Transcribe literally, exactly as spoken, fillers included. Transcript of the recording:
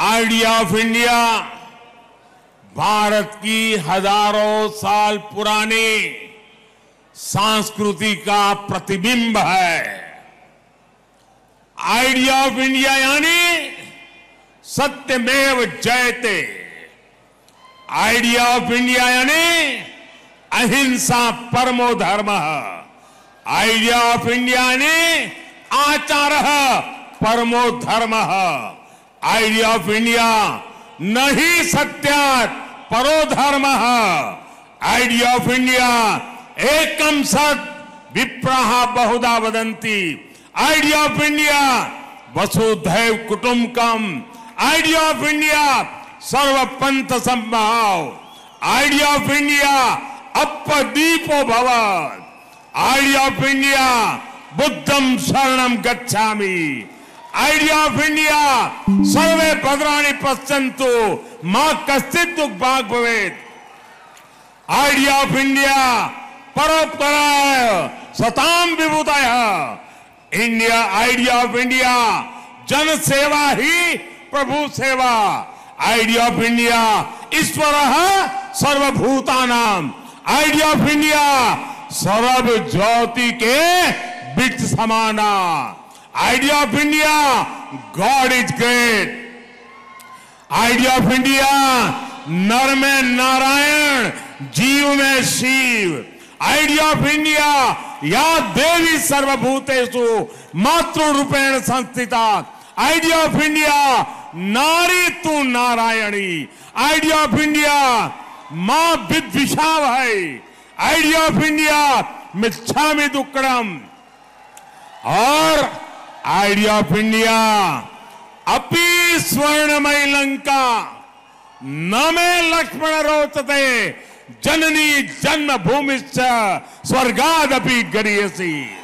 Idea of India Bharat की हजारों साल पुरानी संस्कृति का प्रतिबिंब है। आइडिया ऑफ इंडिया यानी सत्यमेव जयते, आइडिया ऑफ इंडिया यानी अहिंसा परमो धर्मः, आइडिया ऑफ इंडिया यानी आचारः परमो धर्मः, आइडिया ऑफ इंडिया नहीं सत्यात् परो धर्मः, आइडिया ऑफ इंडिया एकम सत्य विप्रा बहुधा वदन्ति, आइडिया ऑफ इंडिया वसुधैव कुटुम्बकम, आइडिया ऑफ इंडिया सर्वपंथ समभाव, आइडिया ऑफ इंडिया अप्पदीपो भव, आइडिया ऑफ इंडिया बुद्धम शरणम गच्छामि, आइडिया ऑफ इंडिया सर्वे भद्राणि पश्यन्तु मा कश्चित् दुःखभाग् भवेत्, आइडिया ऑफ इंडिया परोपकाराय सतां विभूतयः, इंडिया आइडिया ऑफ इंडिया जन सेवा ही प्रभु सेवा, आइडिया ऑफ इंडिया ईश्वरः सर्वभूतानां, आइडिया ऑफ इंडिया सर्व ज्योति के बीज समाना, idea of India God is great, idea of India नर में नारायण जीव में शिव, आइडिया ऑफ इंडिया या देवी सर्वभूतेषु मातृरूपेण संस्थिता, आइडिया ऑफ इंडिया नारी तू नारायणी, आइडिया ऑफ इंडिया मां विद्विषावहै, आइडिया ऑफ इंडिया मिच्छामि दुक्कडम, और आइडिया ऑफ इंडिया अपि स्वर्णमय लंका न मे लक्ष्मण रोचते जननी जन्मभूमिश्च स्वर्गादपि गरीयसी।